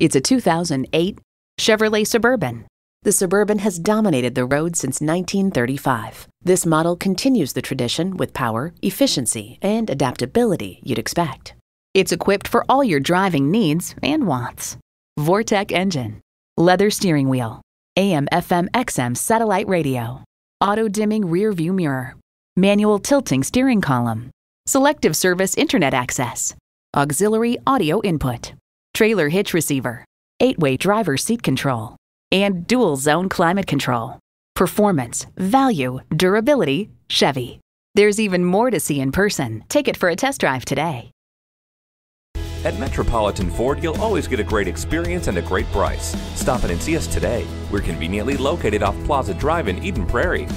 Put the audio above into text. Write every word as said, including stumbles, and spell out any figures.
It's a two thousand eight Chevrolet Suburban. The Suburban has dominated the road since nineteen thirty-five. This model continues the tradition with power, efficiency, and adaptability you'd expect. It's equipped for all your driving needs and wants. Vortec engine, leather steering wheel, A M F M X M satellite radio, auto-dimming rear-view mirror, manual tilting steering column, selective service internet access, auxiliary audio input, trailer hitch receiver, eight-way driver seat control, and dual-zone climate control. Performance, value, durability, Chevy. There's even more to see in person. Take it for a test drive today. At Metropolitan Ford, you'll always get a great experience and a great price. Stop in and see us today. We're conveniently located off Plaza Drive in Eden Prairie.